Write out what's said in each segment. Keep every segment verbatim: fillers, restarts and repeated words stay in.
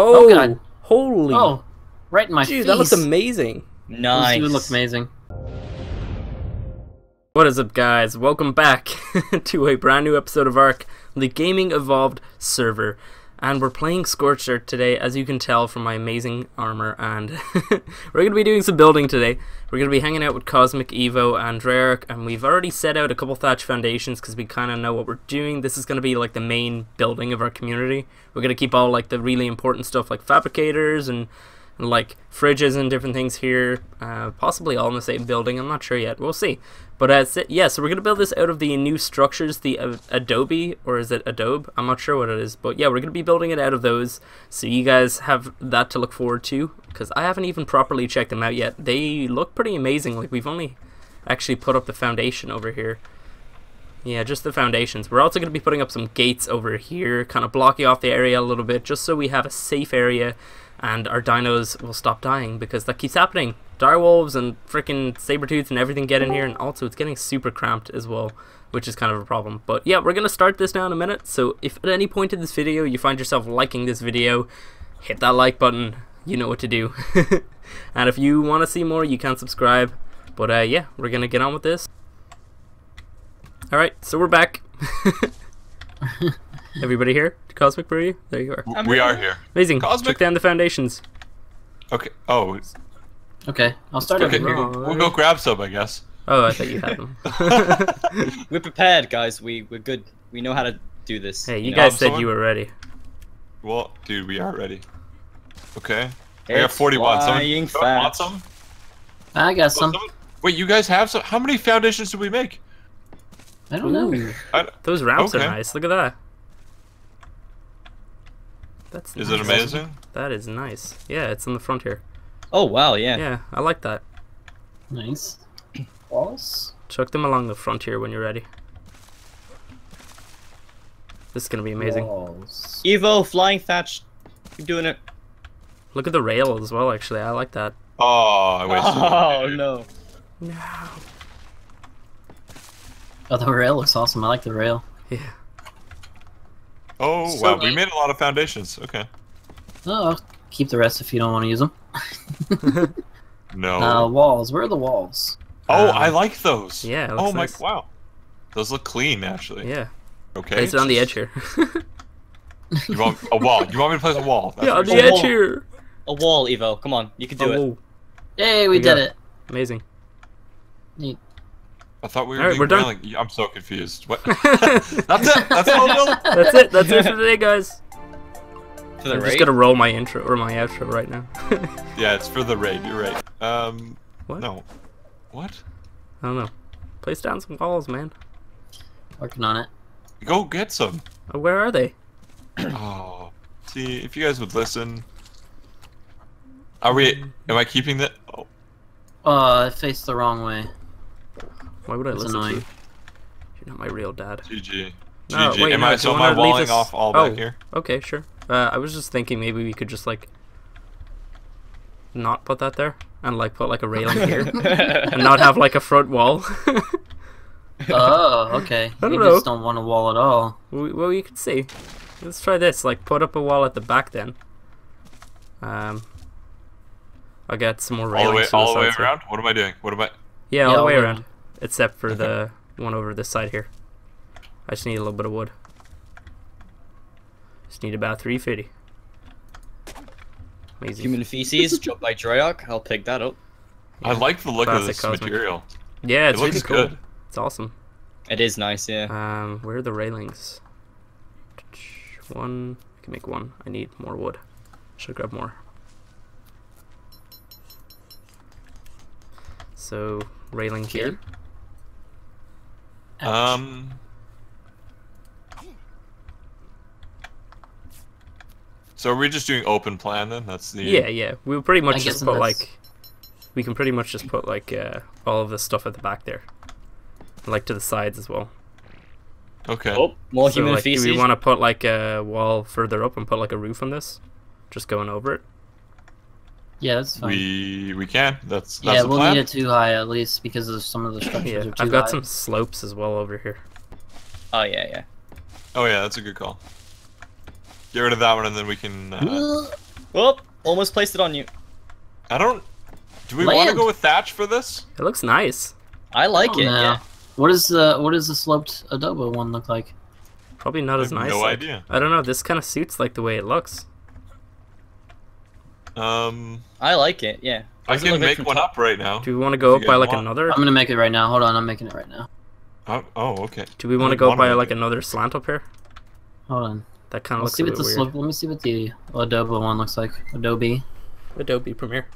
Oh, oh God. Holy. Oh, right in my Dude, face. That looks amazing. Nice. You look amazing. What is up, guys? Welcome back to a brand new episode of Ark, the Gaming Evolved server. And we're playing Scorched Earth today, as you can tell from my amazing armor. And we're going to be doing some building today. We're going to be hanging out with Cosmic Evo and Rare, and we've already set out a couple thatch foundations because we kind of know what we're doing. This is going to be like the main building of our community. We're going to keep all like the really important stuff like fabricators and, and like fridges and different things here. Uh, possibly all in the same building. I'm not sure yet. We'll see. But uh, yeah, so we're going to build this out of the new structures, the uh, Adobe, or is it Adobe? I'm not sure what it is, but yeah, we're going to be building it out of those, so you guys have that to look forward to, because I haven't even properly checked them out yet. They look pretty amazing. Like, we've only actually put up the foundation over here. Yeah, just the foundations. We're also going to be putting up some gates over here, kind of blocking off the area a little bit, just so we have a safe area, and our dinos will stop dying, because that keeps happening. Direwolves and freaking sabertooths and everything get in here, and also it's getting super cramped as well, which is kind of a problem. But yeah, we're gonna start this now in a minute, so if at any point in this video you find yourself liking this video, hit that like button, you know what to do. And if you want to see more, you can subscribe. But uh, yeah, we're gonna get on with this. Alright, so we're back. Everybody here? Cosmic, where are you? There you are. We here. are here. Amazing. Cosmic. Check down the foundations. Okay, oh. Okay, I'll start okay, over. We'll, we'll go grab some, I guess. Oh, I thought you had them. We're prepared, guys. We, we're good. We know how to do this. Hey, you, you guys know? said someone... you were ready. Well, dude, we are ready. Okay. It's I got forty-one. Someone fast. want some? I got some. Someone... Wait, you guys have some? How many foundations did we make? I don't Ooh. know. I... Those ramps okay. are nice. Look at that. That's Is nice. it amazing? That is nice. Yeah, it's in the front here. Oh wow, yeah. Yeah, I like that. Nice. Walls? Chuck them along the frontier when you're ready. This is gonna be amazing. Walls. Evo, flying thatch. You're doing it. Look at the rail as well, actually. I like that. Oh, I wasted Oh, it. no. No. Oh, the rail looks awesome. I like the rail. Yeah. Oh, so wow. Like... We made a lot of foundations. Okay. Oh, I'll keep the rest if you don't want to use them. No. Uh, walls. Where are the walls? Oh, um, I like those. Yeah. Oh my! Nice. Wow. Those look clean, actually. Yeah. Okay. Place it on the edge here. You want a wall? You want me to place a wall? That's yeah, on the edge wall. here. A wall, Evo. Come on, you can do oh. it. Hey, we, we did it. Amazing. Neat. I thought we were all right, we're done. I'm so confused. What? That's it. That's all. That's it. That's it for today, guys. To the I'm raid? just gonna roll my intro or my outro right now. Yeah, it's for the raid. You're right. Um, what? No, what? I don't know. Place down some walls, man. Working on it. Go get some. Oh, where are they? Oh, see if you guys would listen. Are we? Am I keeping that? Oh. Uh, I faced the wrong way. Why would I That's listen annoying. to you? You're not my real dad. G G. No, G G. Wait, am no, I so am I walling this... off all oh, back here? Okay, sure. Uh, I was just thinking maybe we could just like not put that there and like put like a railing here and not have like a front wall. Oh, okay. I you know. just don't want a wall at all. We, well, you can see. Let's try this. Like, put up a wall at the back then. Um, I'll get some more railings. All the way, the all the way around. What am I doing? What am I? Yeah, all yeah, the way around, except for okay. the one over this side here. I just need a little bit of wood. Just need about three fifty. Amazing. Human feces, dropped by Droyok. I'll pick that up. Yeah. I like the look Classic of this cosmic. material. Yeah, it's it looks really cool. Good. It's awesome. It is nice, yeah. Um, where are the railings? One. I can make one. I need more wood. Should grab more. So railing here. here. Um. So are we just doing open plan then? That's the yeah, yeah. We'll pretty much I just put like we can pretty much just put like uh, all of the stuff at the back there, like to the sides as well. Okay. Oh, more so, human like, feces. Do we want to put like a wall further up and put like a roof on this? Just going over it. Yeah, that's fine. We we can. That's, that's yeah. The we'll plan. need it too high at least because of some of the structures. Yeah, are too I've got high. some slopes as well over here. Oh yeah, yeah. Oh yeah, that's a good call. Get rid of that one, and then we can. Uh... Well, almost placed it on you. I don't... Do we want to go with thatch for this? It looks nice. I like it, know. yeah. What is the what does the sloped adobe one look like? Probably not I as have nice. No like, idea. I don't know. This kind of suits like the way it looks. Um. I like it. Yeah. I Does can make one top? up right now. Do we want to go up by like want. another? I'm gonna make it right now. Hold on, I'm making it right now. Oh, oh okay. Do we want to go by like it. another slant up here? Hold on. That kind of looks see what a bit the weird. Slope, let me see what the adobe one looks like. Adobe. Adobe Premiere.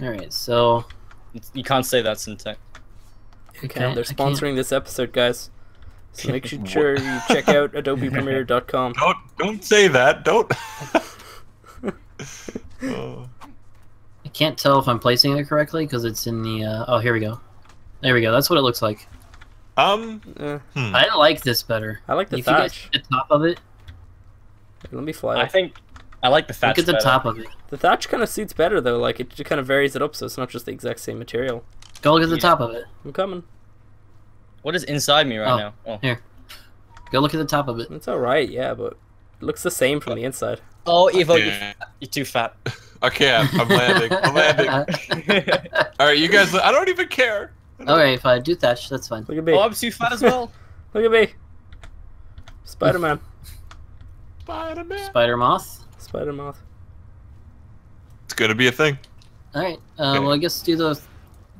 All right, so you can't say that Syntac. Okay, no, they're sponsoring this episode, guys. So make sure you check out adobe premiere dot com. Don't don't say that. Don't. Oh. I can't tell if I'm placing it correctly because it's in the. Uh, oh, here we go. There we go. That's what it looks like. Um. Uh, hmm. I like this better. I like the thatch. You get the top of it. Let me fly. I up. think. I like the thatch. Look at the better. top of it. The thatch kind of suits better though. Like it kind of varies it up, so it's not just the exact same material. Go look at the yeah. top of it. I'm coming. What is inside me right oh, now? Oh. Here. Go look at the top of it. It's alright, yeah, but it looks the same from the inside. Oh, Evo, okay. you're, fat. you're too fat. Okay, I'm, I'm landing. I'm landing. Alright, you guys, I don't even care. Alright, okay, if I do thatch, that's fine. Look at me. Oh, I'm too fat as well. Look at me. Spider-Man. Spider-Man. Spider-Moth. Spider-Moth. It's gonna be a thing. Alright, uh, okay. well, I guess do the...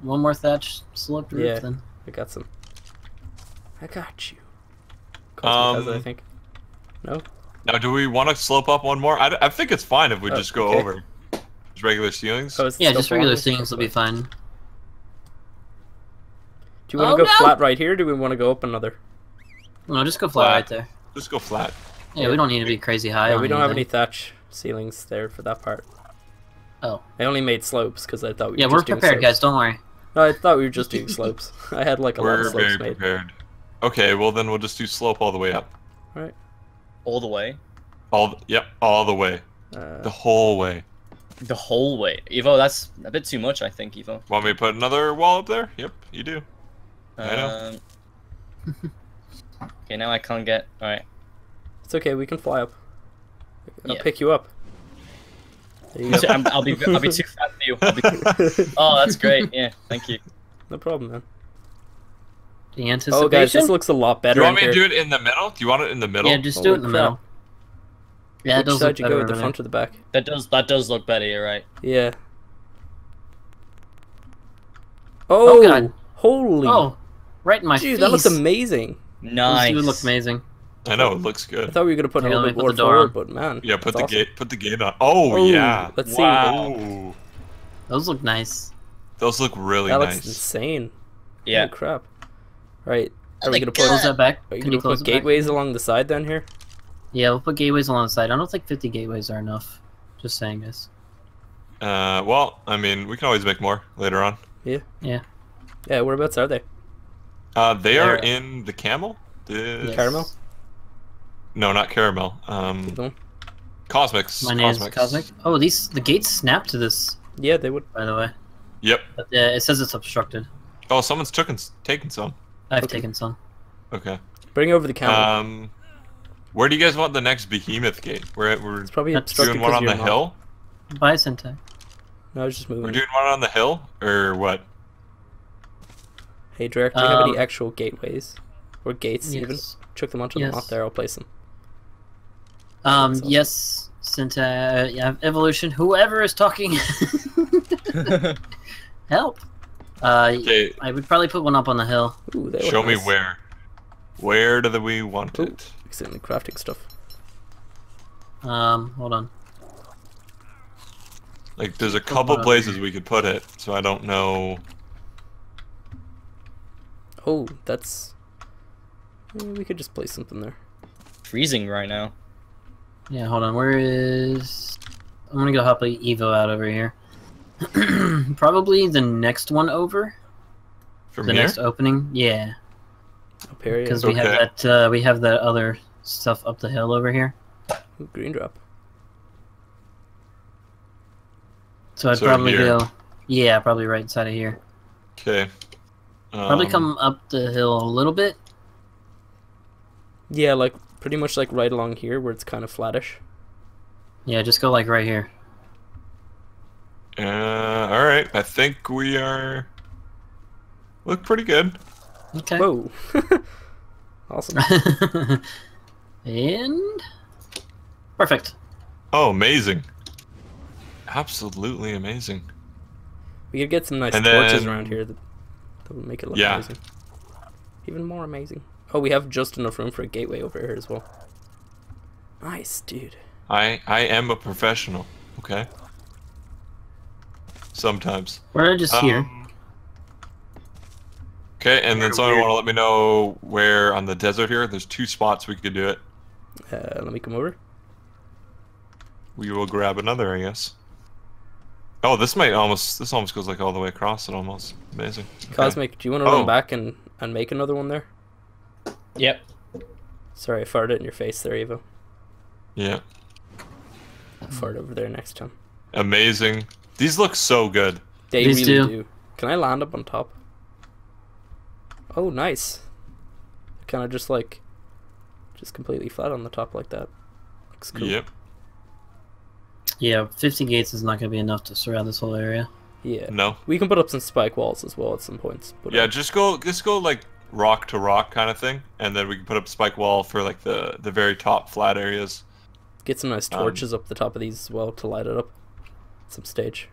One more thatch sloped roof, yeah, then. I got some. I got you. Cosmic um, has it, I think. No? Now, do we want to slope up one more? I, I think it's fine if we oh, just go okay. over. Just regular ceilings? Oh, yeah, just regular ceilings will be fine. Do you want to oh, go no! flat right here, or do we want to go up another? No, just go flat, flat right there. Just go flat. Yeah, yeah, we don't need to be crazy high. Yeah, on we don't anything. have any thatch ceilings there for that part. Oh. I only made slopes because I thought we yeah, were just doing Yeah, we're prepared, slopes. guys. Don't worry. No, I thought we were just doing slopes. I had like a we're lot of slopes made. Prepared. Okay, well then we'll just do slope all the way up. All right. All the way? All the, Yep, all the way. Uh, the whole way. The whole way. Evo, that's a bit too much, I think, Evo. Want me to put another wall up there? Yep, you do. I know. Um, okay, now I can't get... All right. It's okay, we can fly up. I'll yeah. pick you up. I'm, I'll be I'll be too fat for you. I'll be too... Oh, that's great. Yeah, thank you. No problem, man. The anticipation. Oh, guys, this looks a lot better. Do you want me here. to do it in the middle? Do you want it in the middle? Yeah, just oh, do it in the middle. Yeah, it does look better. Which side you go, with the front or the back? That does that does look better. You're right. Yeah. Oh, oh God. Holy! Oh, right in my Dude, face. That looks amazing. Nice. It looks amazing. I know, it looks good. I thought we were gonna put yeah, a little bit more forward, but man. Yeah, put the awesome. gate put the gate on. Oh, oh yeah. Let's wow. see. Those look nice. Those look really that nice. That looks insane. Yeah. Holy crap. Right. Are I we gonna put that back? Are you Can gonna you put gateways back? along the side down here? Yeah, we'll put gateways along the side. I don't think fifty gateways are enough. Just saying this. Uh well, I mean we can always make more later on. Yeah. Yeah. Yeah, whereabouts are they? Uh they They're, are in the camel? The yes. caramel? No, not caramel. Um, no. Cosmics. My name's Cosmics. Cosmic. Oh, these the gates snap to this. Yeah, they would. By the way. Yep. But, uh, it says it's obstructed. Oh, someone's taken taken some. I've okay. taken some. Okay. Bring over the camera. Um, where do you guys want the next behemoth gate? We're we're it's probably doing one on the not. hill. By Syntac. No, I was just moving. We're doing one on the hill or what? Hey, Drake, do you um, have any actual gateways or gates? Yes. Even chuck them onto yes. the map there. I'll place them. Um, awesome. yes, Syntac, uh, evolution, whoever is talking, help. Uh, okay. I would probably put one up on the hill. Ooh, Show nice. me where. Where do we want Ooh, it? Accidentally crafting stuff. Um, hold on. Like, there's a couple oh, places we could put it, so I don't know. Oh, that's... We could just place something there. Freezing right now. Yeah, hold on, where is... I'm gonna go help Evo out over here. Probably the next one over. From the here? next opening, yeah. Because we, okay. uh, we have that other stuff up the hill over here. Ooh, green drop. So I'd so probably here. go... Yeah, probably right inside of here. Okay. Um... Probably come up the hill a little bit. Yeah, like... Pretty much like right along here where it's kind of flattish. Yeah, just go like right here. Uh, all right. I think we are. Look pretty good. Okay. Whoa. Awesome. And perfect. Oh, amazing! Absolutely amazing. We could get some nice and torches then... around here that, that would make it look yeah. amazing. Even more amazing. Oh, we have just enough room for a gateway over here as well. Nice, dude. I I am a professional. Okay. Sometimes. We're just um, here. Okay, and then someone want to let me know where on the desert here. There's two spots we could do it. Uh, let me come over. We will grab another, I guess. Oh, this might almost this almost goes like all the way across. It almost amazing. Okay. Cosmic, do you want to oh. run back and and make another one there? Yep. Sorry, I farted in your face there, Evo. Yeah. I'll fart over there next time. Amazing. These look so good. They These really do. do. Can I land up on top? Oh, nice. Kind of just like, just completely flat on the top like that. Looks cool. Yep. Yeah, fifty gates is not going to be enough to surround this whole area. Yeah. No. We can put up some spike walls as well at some points. But yeah, um, just go, just go like rock to rock kind of thing, and then we can put up spike wall for like the the very top flat areas. Get some nice torches um, up the top of these as well to light it up. Some stage.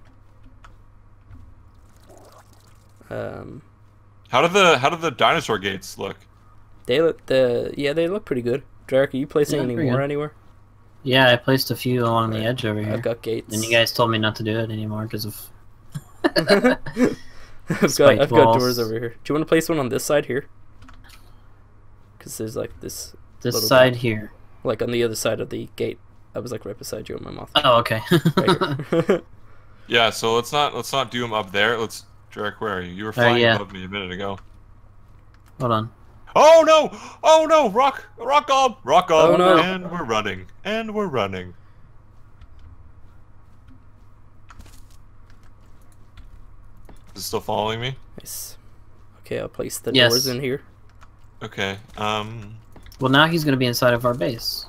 Um. How do the how do the dinosaur gates look? They look the yeah they look pretty good. Drake, are you placing yeah, any more good. anywhere? Yeah, I placed a few along right. the edge over I've here. I've got gates. And you guys told me not to do it anymore because of. I've got I've got doors over here. Do you want to place one on this side here? Because there's like this. This side bit, here. Like on the other side of the gate. I was like right beside you on my mouth. Oh, okay. Right yeah, so let's not let's not do them up there. Let's. Drake, where are you? You were flying uh, yeah. above me a minute ago. Hold on. Oh no! Oh no! Rock! Rock on! Rock on! Oh, no. And we're running. And we're running. Is it still following me? Nice. Okay, I'll place the yes. doors in here. Okay. Um. Well, now he's gonna be inside of our base.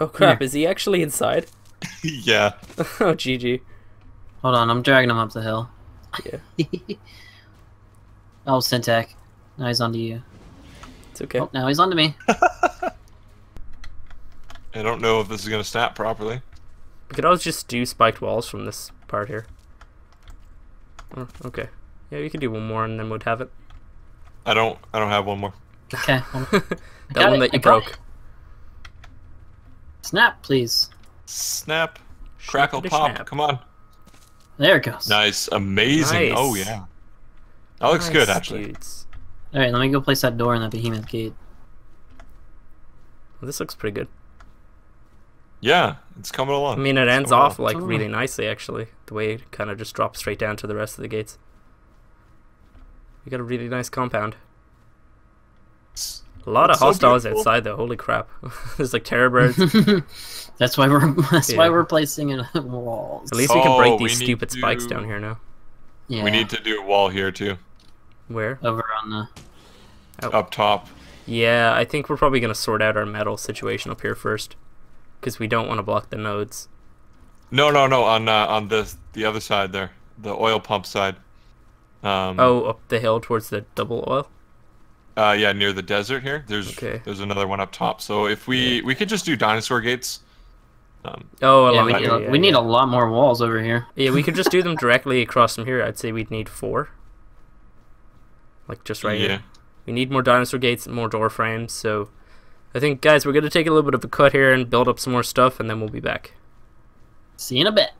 Oh crap! Here. Is he actually inside? Yeah. Oh G G. Hold on, I'm dragging him up the hill. Yeah. Oh, Syntac. Now he's onto you. It's okay. Oh, now he's onto me. I don't know if this is going to snap properly. We could always just do spiked walls from this part here. Oh, okay. Yeah, you can do one more and then we'd have it. I don't I don't have one more. Okay. One more. That one it. that you broke. It. Snap, please. Snap. Crackle pop. Snap. Come on. There it goes. Nice. Amazing. Nice. Oh, yeah. That looks nice, good, actually. Dudes. All right, let me go place that door in that behemoth gate. This looks pretty good. Yeah, it's coming along. I mean, it it's ends off, along. like, totally. really nicely, actually. The way it kind of just drops straight down to the rest of the gates. We got a really nice compound. It's, a lot of hostiles so outside, though. Holy crap. There's, like, terror birds. That's why we're that's yeah. why we're placing it on walls. At least oh, we can break these stupid to... spikes down here now. Yeah. We need to do a wall here too. Where? Over on the oh. up top. Yeah, I think we're probably gonna sort out our metal situation up here first, because we don't want to block the nodes. No, no, no. On uh, on the the other side there, the oil pump side. Um, oh, up the hill towards the double oil. Uh, yeah, near the desert here. There's okay. there's another one up top. So if we we could just do dinosaur gates. Um, oh, yeah, we, need, yeah, we yeah. need a lot more walls over here. Yeah, we could just do them directly across from here. I'd say we'd need four. Like, just right yeah. here. We need more dinosaur gates and more door frames, so... I think, guys, we're going to take a little bit of a cut here and build up some more stuff, and then we'll be back. See you in a bit.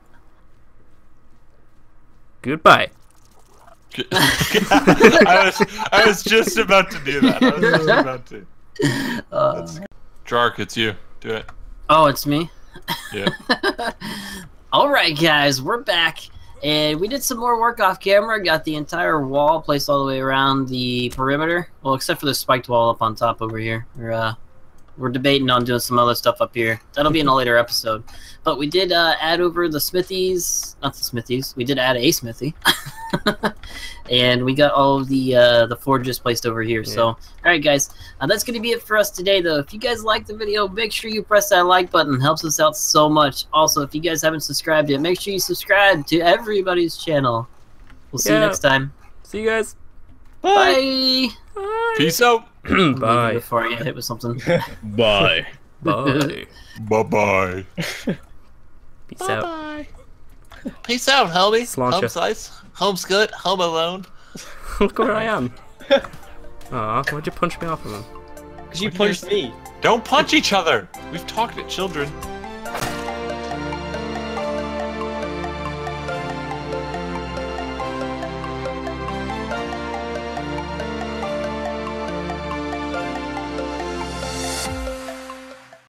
Goodbye. I, was, I was just about to do that. I was just about to. Uh... Jark, it's you. Do it. Oh, it's me? Yeah. All right, guys, we're back, and we did some more work off camera. Got the entire wall placed all the way around the perimeter. Well, except for the spiked wall up on top over here. We're uh, we're debating on doing some other stuff up here. That'll be in a later episode. But we did uh, add over the smithies, not the smithies. We did add a smithy. And we got all of the uh, the forges placed over here. Yeah. So, all right, guys, uh, that's going to be it for us today, though. If you guys like the video, make sure you press that like button. It helps us out so much. Also, if you guys haven't subscribed yet, make sure you subscribe to everybody's channel. We'll see yeah. you next time. See you guys. Bye. Bye. Bye. Peace out. Bye. Before I get hit with something. Bye. Bye. Bye-bye. Peace Bye-bye. out. Peace out, homie. Home slice. Home's good. Home alone. Look where I am. Aw, why'd you punch me off of him? Because you punched me. Don't punch each other. We've talked at children.